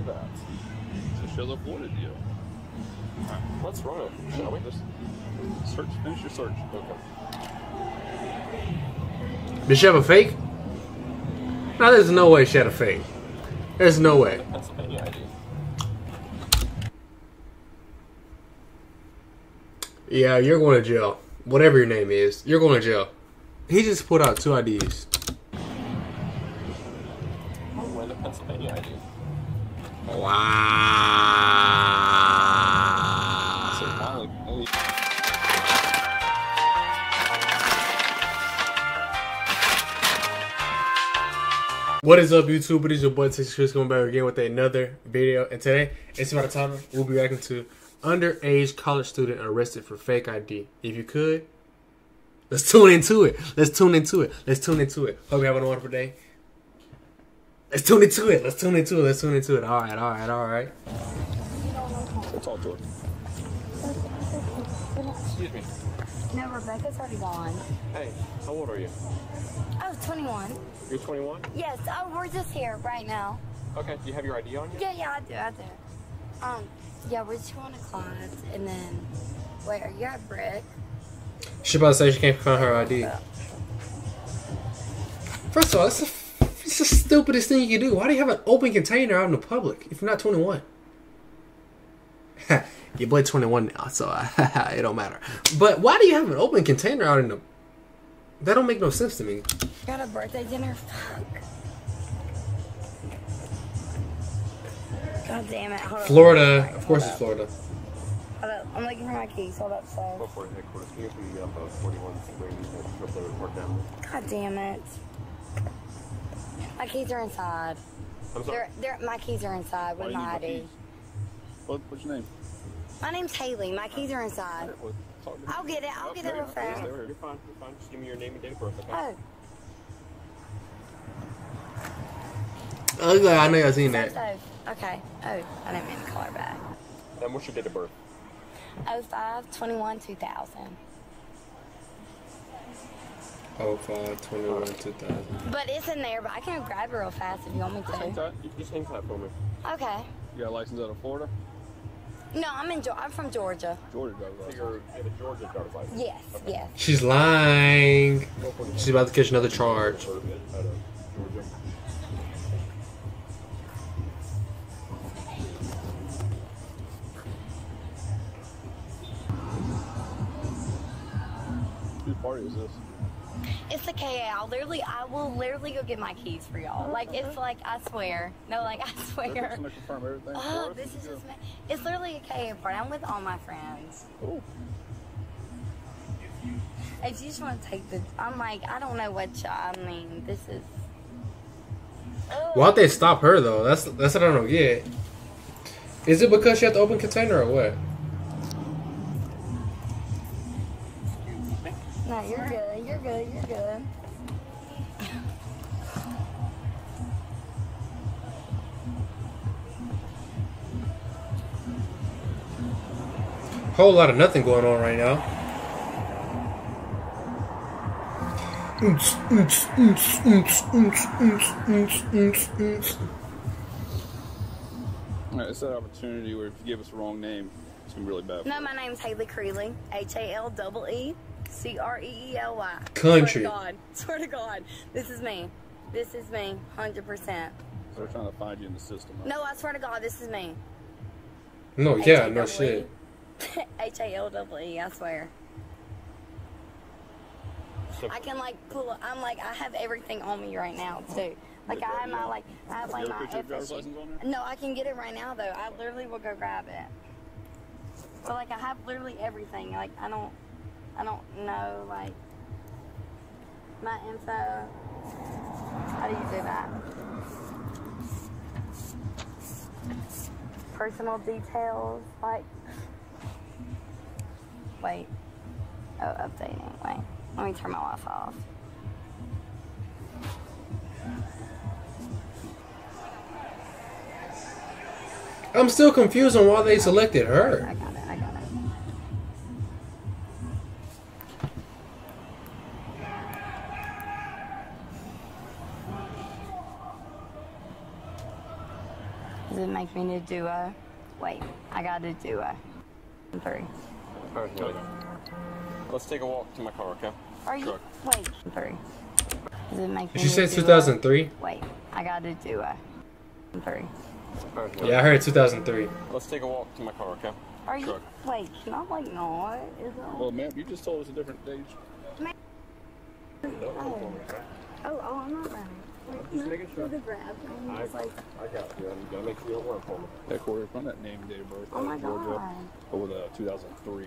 at that. It's a Shell of Florida deal. All right. Let's run it, shall we? Just search, finish your search. Okay. Did she have a fake? No, there's no way she had a fake. There's no way. That's a Pennsylvania idea. Yeah, you're going to jail. Whatever your name is, you're going to jail. He just put out 2 IDs. Pennsylvania ID. Wow. What is up, YouTube? It is your boy Texas Chris coming back again with another video, and today it's about a topic we'll be reacting to: underage college student arrested for fake ID. If you could, let's tune into it. Let's tune into it. Let's tune into it. Hope you have a wonderful day. Let's tune into it. Let's tune into it. Let's tune into it. All right, all right, all right. We'll talk to her. Excuse me. No, Rebecca's already gone. Hey, how old are you? I was 21. You're 21? Yes, we're just here right now. Okay, do you have your ID on you? Yeah, yeah, I do. Yeah, we're just going to class, and then, wait, are you at Brick? She about to say she can't find her ID. First of all, that's a it's the stupidest thing you can do. Why do you have an open container out in the public if you're not 21? Your boy 21 now, so it don't matter. But why do you have an open container out in the... That don't make no sense to me. Got a birthday dinner. Fuck. God damn it. Hold Florida. Up. Of course it's Florida. Hold up. I'm looking for my keys. Hold up, sir. God damn it. My keys are inside. I'm sorry. My keys are inside with my ID. What's your name? My name's Haley. My keys are inside. I'll get it. I'll get it real fast. You're fine. You're fine. Just give me your name and date of birth. Okay? Oh. I know y'all seen that. Oh, okay. Oh, I didn't mean to call her back. Then what's your date of birth? 05/21/2000. 05/21/2000. But it's in there, but I can't grab it real fast if you want me to. Just hang tight for me. Okay. You got a license out of Florida? No, I'm from Georgia. Georgia driver's license. So you have a Georgia driver's license? Yes, okay. Yes. She's lying. She's about to catch another charge. Whose party is this? It's the KA. I will literally go get my keys for y'all. Like, it's like, I swear. No, like, I swear. Oh, this is just, it's literally a KA party. I'm with all my friends. Ooh. If you just want to take the, I'm like, I don't know what y'all, I mean, this is. Oh. Why'd they stop her, though? That's what I don't get. Is it because she had the open container or what? No, you're good. You're good. You're good. Whole lot of nothing going on right now. All right, it's that opportunity where if you give us the wrong name, it's gonna be really bad. No, my name's Haley Creeley. HALEE CREELY. Country. Swear to God. Swear to God. This is me. This is me. 100%. They're trying to find you in the system. Right? No, I swear to God, this is me. No, yeah, no shit. HALEE, I swear. I can, like, pull up. I'm like, I have everything on me right now, too. Like, I have my, like, I have, like, my FHP. No, I can get it right now, though. I literally will go grab it. But, like, I have literally everything. Like, I don't know, like, my info. How do you do that? Personal details, like, wait. Oh, updating, wait. Let me turn my Wi-Fi off. I'm still confused on why they selected her. I got it. does it make me to do a, wait, I got to do a three. Personally. Let's take a walk to my car, okay? Are you, sure. Wait, three. Does it make me? Did you say 2003? Wait, I got to do a three. Personally. Yeah, I heard 2003. Let's take a walk to my car, okay? Are you, sure. Wait, not like, no, is it? Well, ma'am, you just told us a different date. Oh, I'm not running. Just making sure. I got you. You gotta make sure you don't work for me. Hey, Corey, find that name, date of birth. Oh my God. Over the 2003.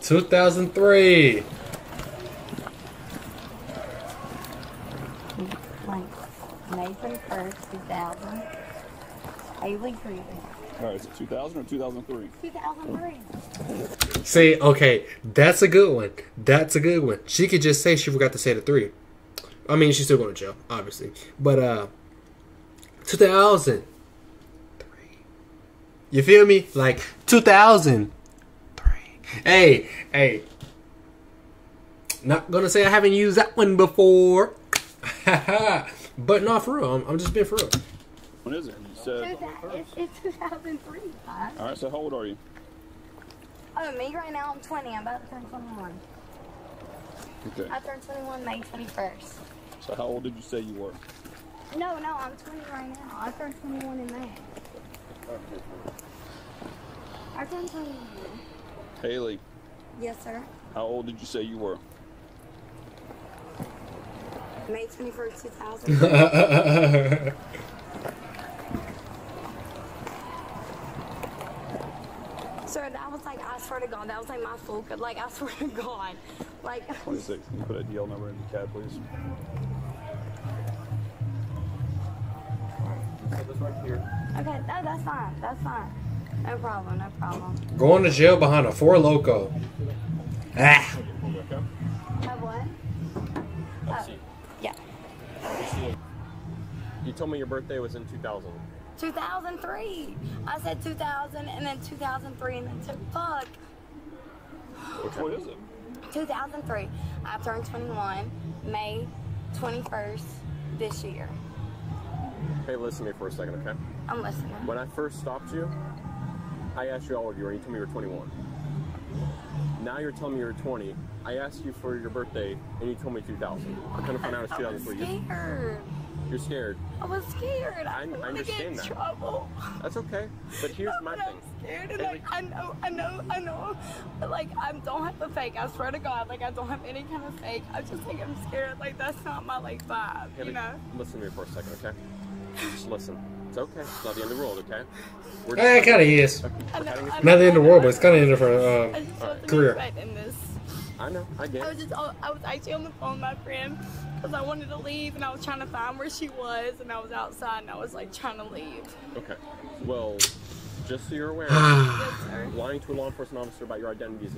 2003. Like May 1st, 2000. Avery Creek. All right, so 2000 or 2003? 2003. See, okay, that's a good one. That's a good one. She could just say she forgot to say the 3. I mean, she's still going to jail, obviously. But 2003. You feel me? Like 2003. Hey. Not gonna say I haven't used that one before. But not for real. I'm just being for real. What is it? It's 2003. All right, so how old are you? Oh, me right now, I'm 20. I'm about to turn 21. Okay. I turned 21 May 21st. So how old did you say you were? No, I'm 20 right now. I turned 21 in May. I turned 21. Haley. Yes, sir? How old did you say you were? May 21st, 2000. Sir, that was like, I swear to God, that was like my full, like, I swear to God. Like, 26, can you put a DL number in the cab, please? Okay, no, that's fine. No problem. Going to jail behind a Four Loko. Ah! What? Oh, yeah. You told me your birthday was in 2000. 2003. I said 2000 and then 2003 and then fuck. Which one is it? 2003. I turned 21 May 21st this year. Hey, listen to me for a second, okay? I'm listening. When I first stopped you, I asked you how old you were and you told me you were 21. Now you're telling me you're 20. I asked you for your birthday and you told me 2000. I'm trying to find out it's 2003. I'm scared. You're scared. I was scared. I understand that. Trouble. That's okay. But here's my thing. I'm scared, and like, I know. But like, I don't have a fake. I swear to God, like I don't have any kind of fake. I just think I'm scared. Like that's not my like vibe. Haley, you know. Listen to me for a second, okay? Just listen. It's okay. It's not the end of the world, okay? It kind of is. Not the end of the world, but it's kind of end of her career. I know. I get it. I was actually on the phone with my friend. Because I wanted to leave, and I was trying to find where she was, and I was outside, and I was, like, trying to leave. Okay. Well, just so you're aware, lying to a law enforcement officer about your identity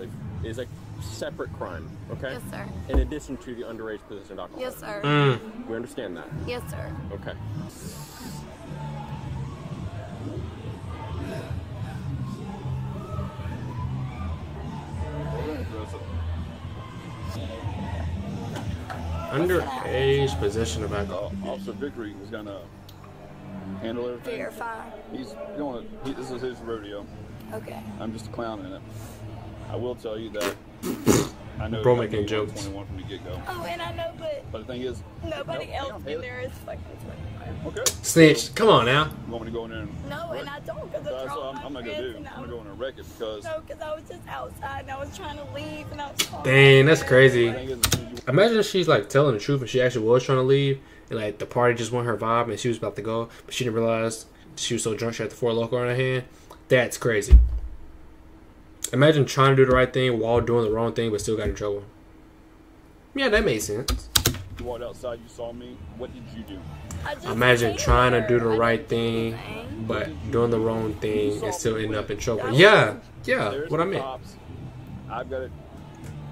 is a separate crime, okay? Yes, sir. In addition to the underage possession of alcohol. Yes, sir. Mm. We understand that. Yes, sir. Okay. Underage possession of alcohol. Officer Vickery is gonna handle everything. Verify. This is his rodeo. Okay. I'm just a clown in it. I will tell you that I know. Bro making jokes. 21 from the get-go. Oh, and I know, but the thing is, nobody else in there is fucking 25. Okay. Snitch. Come on now. You want me to go in there? And no, and I don't. Cause I'm not gonna do. I'm gonna go in and wreck it because. No, because I was just outside and I was trying to leave and I was. Dang, that's crazy. Imagine if she's like telling the truth and she actually was trying to leave and like the party just went her vibe and she was about to go but she didn't realize she was so drunk she had the Four Loko on her hand. That's crazy. Imagine trying to do the right thing while doing the wrong thing but still got in trouble. Yeah, that made sense. You walked outside, you saw me. What did you do? Imagine trying to do the right thing but doing the wrong thing and still ending up in trouble. Yeah, what I meant. I've got it.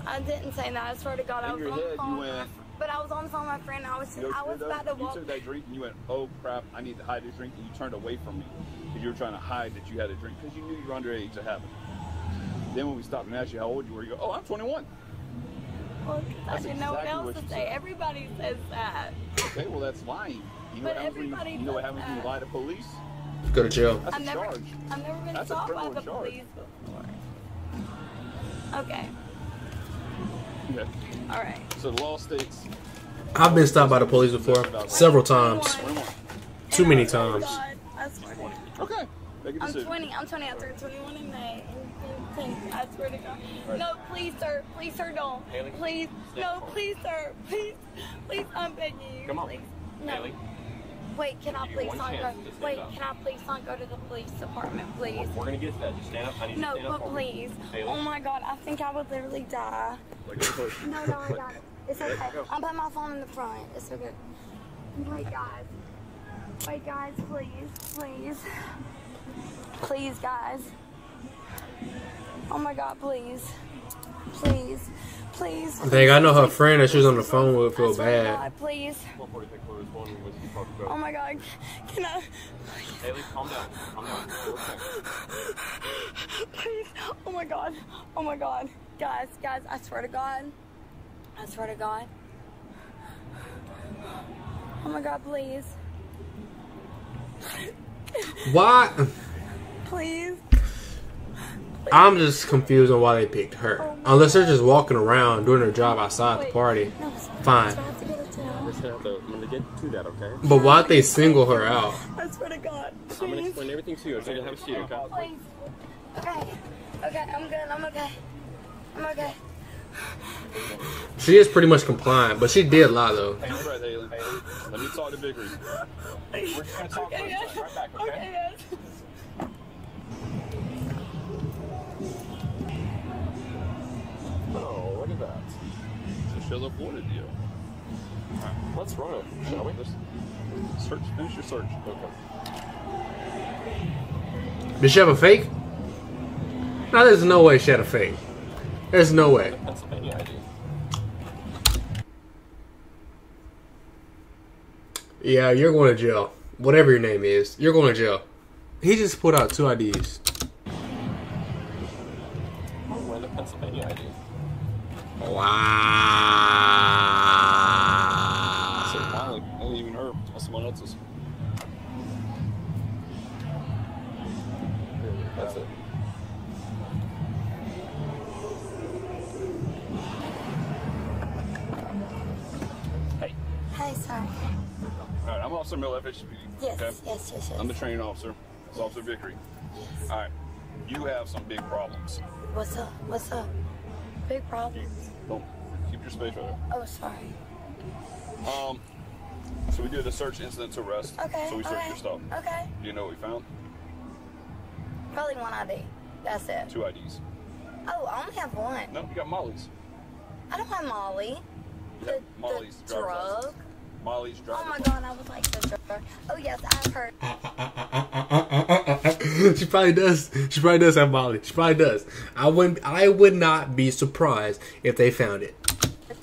I didn't say that. I swear to God, I was on the phone. But I was on the phone with my friend. I was about to walk. You took that drink and you went, "Oh crap! I need to hide this drink," and you turned away from me because you were trying to hide that you had a drink because you knew you were underage to have it. Then when we stopped and asked you how old you were, you go, "Oh, I'm 21." Well, I didn't know exactly what else to say. Everybody says that. Okay, well that's lying. You know what happens when you lie to police? Go to jail. That's I'm never going to talk about the police before. Okay. Yeah. All right. So the law states. I've been stopped by the police before several times. Too many times. Okay. I'm 20. I turned 21 in May. I swear to God. Right. No, please, sir. Please, sir, don't. Haley? Please. No, please, sir. Please. Please, I'm begging you. Come on. Please. No. Haley? Wait, can I please not go? Wait, can I please not go to the police department, please? We're going to get to that. Just stand up. I need you to stand up. No, but please. Haley? Oh, my God. I think I would literally die. No, no, I got it. It's okay. I'll put my phone in the front. It's okay. Wait, guys. Wait, guys, please. Please. Please, guys. Oh my God, please. Please. Please. Dang, I know her friend that she was on the phone with feel bad. Oh my God, please. Oh my God. Can I? Haley, calm down. Calm down. Please. Oh my God. Oh my God. Guys, guys, I swear to God. I swear to God. Oh my God, please. Why? Please. I'm just confused on why they picked her. Oh, unless they're just walking around doing their job outside the party. No, fine. But why'd they single her out? I swear to God. Please. I'm going to explain everything to you. Okay, you'll have a seat, okay? Please. Okay. Okay, I'm good. I'm okay. I'm okay. She is pretty much compliant, but she did lie though. Hey, let me talk to Vickery. We're just going to talk about it right back, okay? Okay, yes. Oh, look at that. So she'll have wanted you. Alright, let's run it, shall we? Let's search, finish your search. Okay. Did she have a fake? No, there's no way she had a fake. There's no way. Pennsylvania ID. Yeah, you're going to jail. Whatever your name is, you're going to jail. He just put out 2 IDs. I'm going to Pennsylvania ID. Wow. So finally, not even her, someone else's. That's it. Hey. Hey, sorry. Alright, I'm Officer Miller, FHP. Yes, okay? Yes. I'm the training officer. It's Officer Vickery. Yes. Alright, you have some big problems. What's up? What's up? Big problems. Don't keep your space right there. Oh, sorry. So we did a search incident to arrest. Okay. So we searched your stuff. Okay. Do you know what we found? Probably 1 ID. That's it. 2 IDs. Oh, I only have 1. No, you got Molly's. I don't have Molly. Yeah, Molly's drug. Molly's drug. Oh my God, I would like the drug. Oh yes, I've heard. She probably does. She probably does have Molly. She probably does. I would not be surprised if they found it.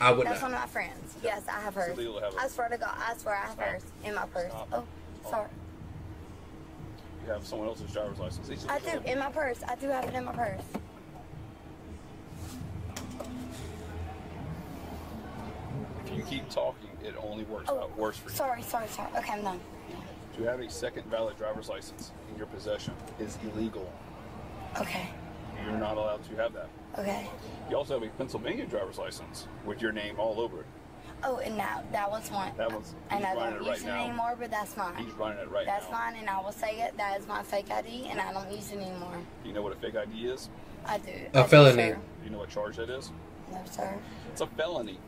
I would. That's not. One of my friends. Yes, I have hers. I swear to God, I swear I have hers in my purse. Oh, sorry. You have someone else's driver's license. I do in my purse. I do have it in my purse. If you keep talking, it only works out worse for you. Sorry. Okay, I'm done. To have a second valid driver's license in your possession is illegal. Okay. You're not allowed to have that. Okay. You also have a Pennsylvania driver's license with your name all over it. Oh, and now that one's one. That one's. And I don't use it anymore, but that's mine. He's running it right now. That's mine, and I will say it. That is my fake ID, and I don't use it anymore. Do you know what a fake ID is? I do. A felony. Do you know what charge that is? No, sir. It's a felony.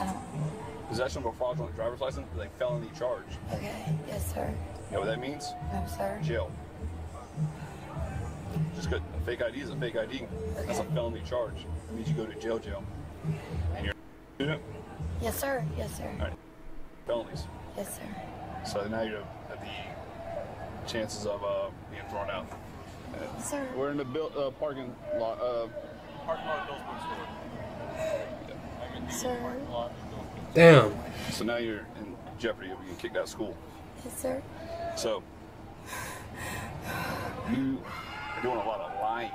I don't. Possession of a fraudulent driver's license is a felony charge. Okay, yes, sir. You know what that means? No, sir. Jail. Just good. A fake ID is a fake ID. Okay. That's a felony charge. It means you go to jail. And you're a student? Yes, sir. Yes, sir. All right. Felonies. Yes, sir. So now you're at the chances of being thrown out. Yes, sir. We're in the parking lot of Bill's Bookstore. Sir. Damn. So now you're in jeopardy of being kicked out of school. Yes, sir. So, you're doing a lot of lying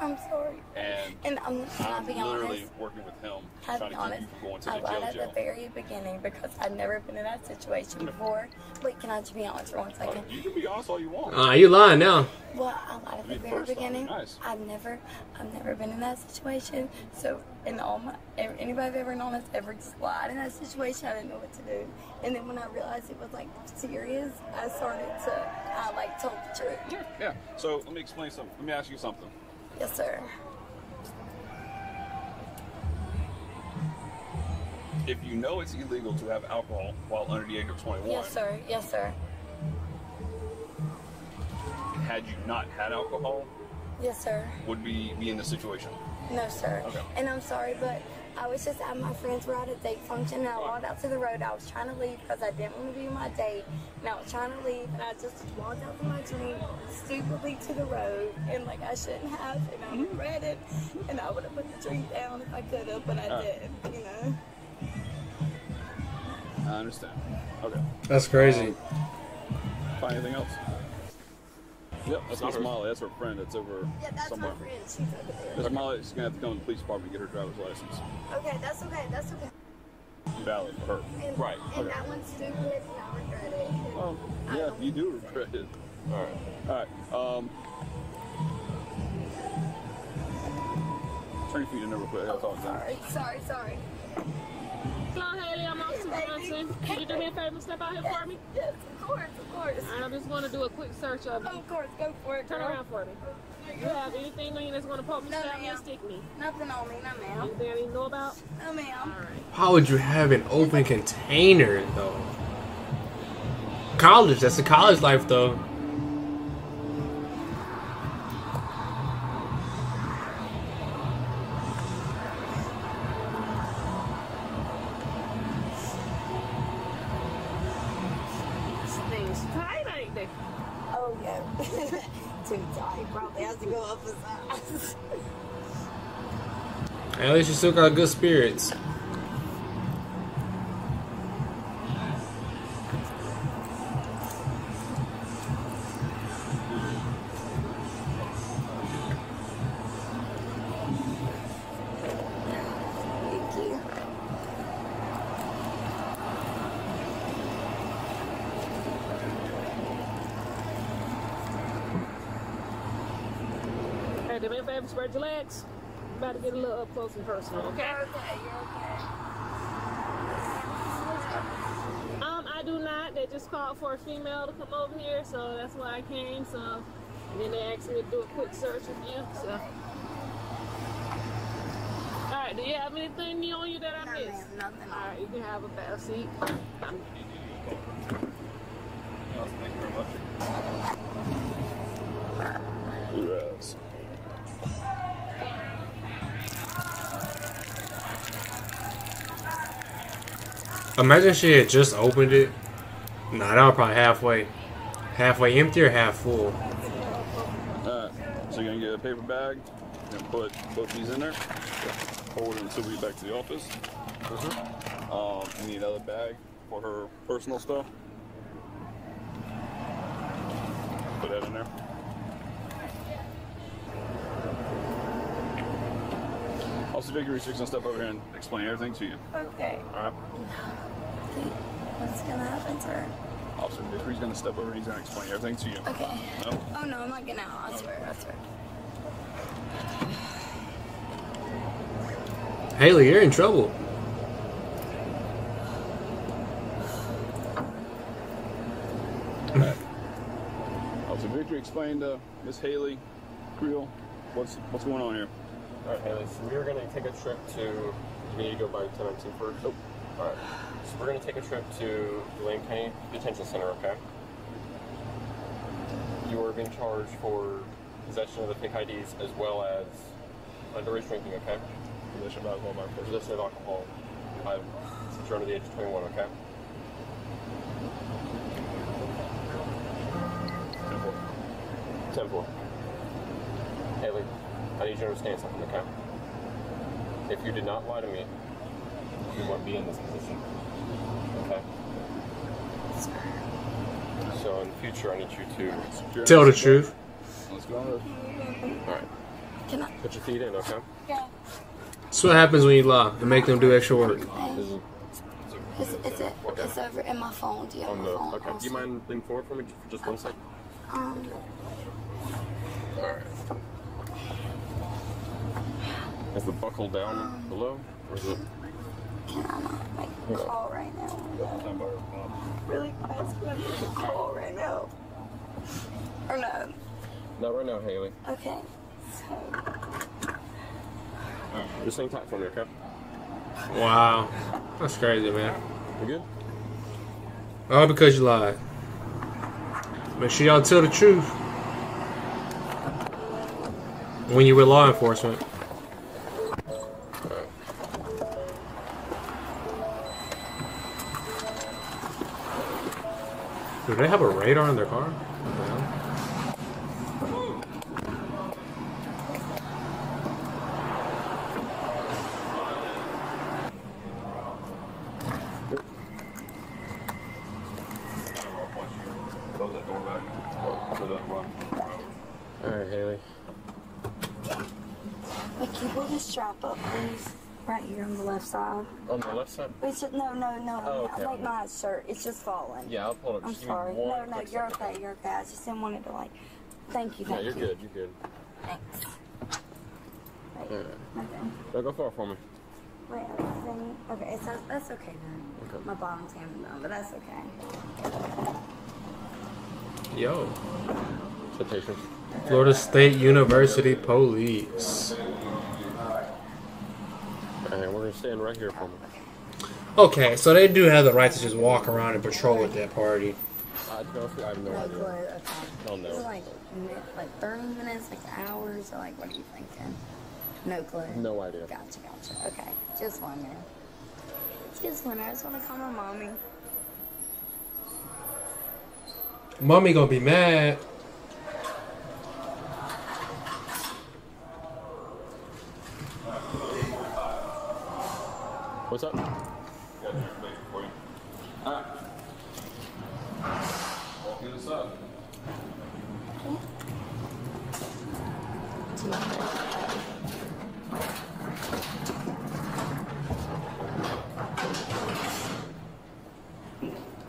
I'm sorry. And I'm not being honest. I'm literally working with him trying to keep you going to the jail. I lied at the very beginning because I'd never been in that situation before. Wait, can I just be honest for 1 second? You can be honest all you want. You lying now. Well, I lied at the very beginning. Nice. I've never been in that situation. So, and all my, anybody I've ever known has ever just lied in that situation. I didn't know what to do. And then when I realized it was like serious, I started to, I like told the truth. Yeah, yeah. So let me explain something. Let me ask you something. Yes, sir. If you know it's illegal to have alcohol while under the age of 21. Yes, sir. Yes, sir. And had you not had alcohol? Yes, sir. Would we be in this situation? No, sir. Okay. And I'm sorry, but I was just at my friend's were at a date function, and I walked out to the road. I was trying to leave because I didn't want to be my date, and I was trying to leave, and I just walked out to my drink stupidly to the road, and like I shouldn't have, and I regret it, and I would have put the drink down if I could have, but I didn't, you know. I understand. Okay. That's crazy. Find anything else? Yep, that's not Molly. That's her friend. That's over somewhere. Yeah, that's my friend. She's over there. Miss Molly is going to have to come to the police department to get her driver's license. Okay, that's okay. That's okay. Valid for her. And, right. And that one's stupid and I regret it. Well, yeah, you do regret it. All right. All right. Turn your feet in real quick. I'll talk to you. Sorry, sorry. Hello, Haley. I'm Officer Johnson. Can you do me a favor and step out here for me? Yes, of course, of course. I'm just going to do a quick search of you. Of course, go for it. Turn around for me. You have anything on you that's going to poke me, stab me, or stick me? Nothing on me, no ma'am. Anything I need to know about? No ma'am. All right. How would you have an open container, though? College, that's the college life, though. At least you still got good spirits. Do me a favor, spread your legs. I'm about to get a little up close and personal, okay? You're okay, you're okay. I do not. They just called for a female to come over here, so that's why I came. So, and then they asked me to do a quick search of you. So, all right. Do you have anything new on you that I missed? Nothing. All right, you can have a back seat. Thank you very much. Yes. Imagine she had just opened it. Nah, that was probably halfway empty or half full. So you're gonna get a paper bag and put both these in there. Hold it until we get back to the office. You need another bag for her personal stuff. Put that in there. Officer Vickery, she's gonna step over here and explain everything to you. Okay. All right. What's gonna happen to her? Officer Vickery's gonna step over and he's gonna explain everything to you. Okay. No? Oh no, I'm not getting out. I swear, I swear. Haley, you're in trouble. Right. Officer Vickery explained to Miss Haley Creel what's going on here. Alright, Haley, so we're going to take a trip to, we need to go by 1019 first. Oh. Alright, so we're going to take a trip to the Lane County Detention Center, okay? You are being charged for possession of the fake IDs as well as underage drinking, okay? Possession of alcohol by force. Possession of alcohol since you're under the age of 21, okay? Ten four. Haley. I need you to understand something, okay? If you did not lie to me, you won't be in this position, okay? So in the future, I need you to tell the truth. Let's go. All right. Come on. Put your feet in, okay? Yeah. That's what happens when you lie and make them do extra work. It's over in my phone. Do you have my phone? Okay. Do you mind leaning forward for me for just 1 second? Okay. All right. Is the buckle down below? Or is it? Can I not make a call right now? Really fast, can I make a call right now? Or no? Not right now, Haley. Okay. So. Just hang tight for me, okay? Wow. That's crazy, man. You good? All because you lied. Make sure y'all tell the truth when you're with law enforcement. Do they have a radar in their car? Alright, Haley. Wait, can you pull this strap up, please? Right here on the left side. On the left side? It's just, no. Oh, okay. Like my shirt. It's just falling. Yeah, I'll pull it. I'm sorry. No, you're okay. You're okay. I just didn't want it to, like, thank you. Yeah, you're good. You're good. Thanks. Wait, right. Okay. Don't go far for me. Wait, okay, so that's okay then. Okay. My bottom's hanging down, but that's okay. Yo. Florida State University Police. Alright, we're gonna stand right here for me. Okay, so they do have the right to just walk around and patrol at that party. I have no idea. Okay. Oh, no. Is it like 30 minutes, like hours, or like what are you thinking? No clue. No idea. Gotcha. Okay, just wondering. I just want to call my mommy. Mommy gonna be mad. What's up? Got an information for you. Alright. Walk in the side.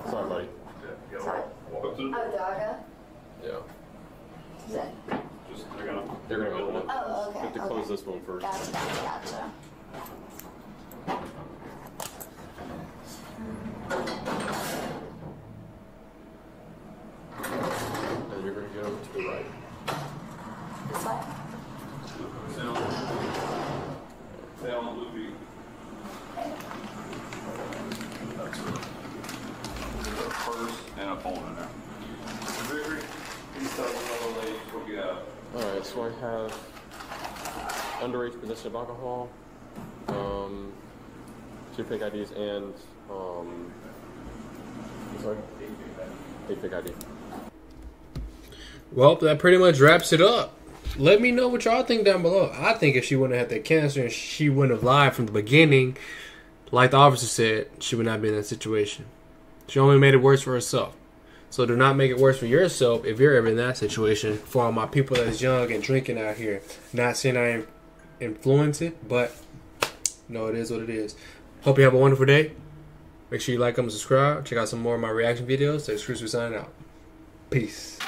Sorry, buddy. Sorry. Walk up to the door. Oh, Daga? Yeah. Is that? Just, they're gonna open it. Oh, okay. We have to close this one first. Gotcha. Alright, so I have underage possession of alcohol, two fake IDs, and sorry? A fake ID. Well, that pretty much wraps it up. Let me know what y'all think down below. I think if she wouldn't have had that cancer and she wouldn't have lied from the beginning, like the officer said, she would not be in that situation. She only made it worse for herself. So do not make it worse for yourself if you're ever in that situation. For all my people that's young and drinking out here. Not saying I am influencing, but no, it is what it is. Hope you have a wonderful day. Make sure you like, comment, subscribe. Check out some more of my reaction videos. Texas Chris signing out. Peace.